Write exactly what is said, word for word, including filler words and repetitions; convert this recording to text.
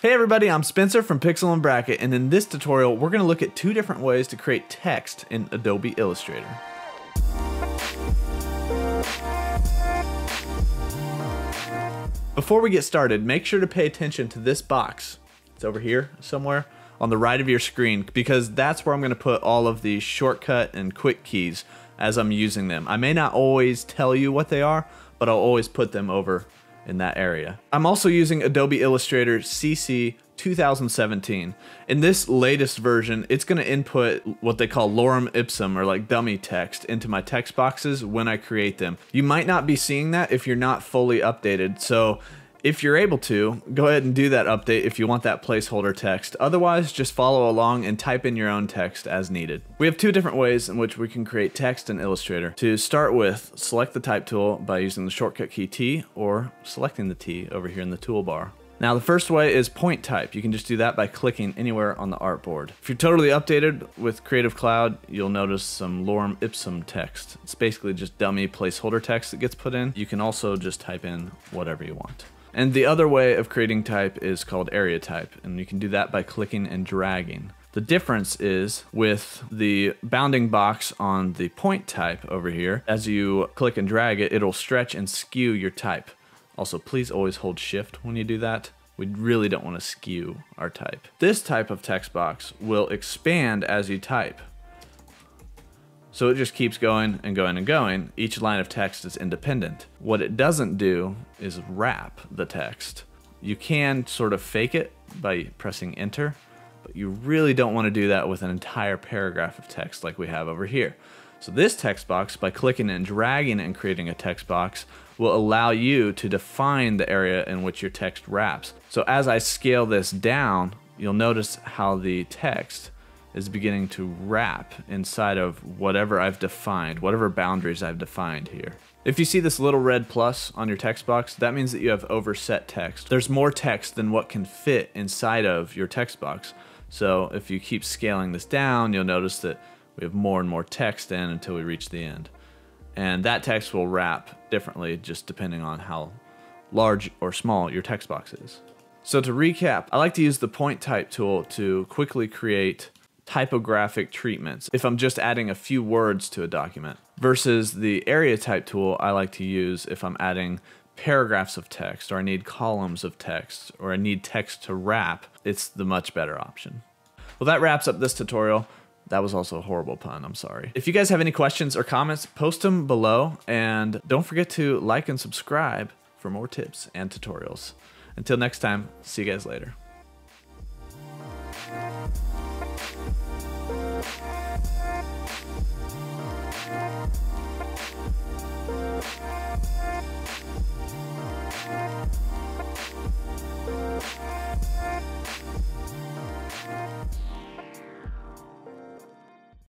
Hey everybody, I'm Spencer from Pixel and Bracket, and in this tutorial, we're going to look at two different ways to create text in Adobe Illustrator. Before we get started, make sure to pay attention to this box. It's over here somewhere on the right of your screen, because that's where I'm going to put all of the shortcut and quick keys as I'm using them. I may not always tell you what they are, but I'll always put them over in that area. I'm also using Adobe Illustrator C C two thousand seventeen. In this latest version, it's gonna input what they call lorem ipsum, or like dummy text, into my text boxes when I create them. You might not be seeing that if you're not fully updated, so if you're able to, go ahead and do that update if you want that placeholder text. Otherwise, just follow along and type in your own text as needed. We have two different ways in which we can create text in Illustrator. To start with, select the type tool by using the shortcut key T, or selecting the T over here in the toolbar. Now the first way is point type. You can just do that by clicking anywhere on the artboard. If you're totally updated with Creative Cloud, you'll notice some lorem ipsum text. It's basically just dummy placeholder text that gets put in. You can also just type in whatever you want. And the other way of creating type is called area type, and you can do that by clicking and dragging. The difference is with the bounding box on the point type over here, as you click and drag it, it'll stretch and skew your type. Also, please always hold shift when you do that. We really don't want to skew our type. This type of text box will expand as you type. So it just keeps going and going and going. Each line of text is independent. What it doesn't do is wrap the text. You can sort of fake it by pressing enter, but you really don't want to do that with an entire paragraph of text like we have over here. So this text box, by clicking and dragging and creating a text box, will allow you to define the area in which your text wraps. So as I scale this down, you'll notice how the text is beginning to wrap inside of whatever I've defined, whatever boundaries I've defined here. If you see this little red plus on your text box, that means that you have overset text. There's more text than what can fit inside of your text box. So if you keep scaling this down, you'll notice that we have more and more text in until we reach the end. And that text will wrap differently just depending on how large or small your text box is. So to recap, I like to use the point type tool to quickly create typographic treatments if I'm just adding a few words to a document, versus the area type tool I like to use if I'm adding paragraphs of text, or I need columns of text, or I need text to wrap. It's the much better option. Well, that wraps up this tutorial. That was also a horrible pun, I'm sorry. If you guys have any questions or comments, post them below, and don't forget to like and subscribe for more tips and tutorials. Until next time, see you guys later.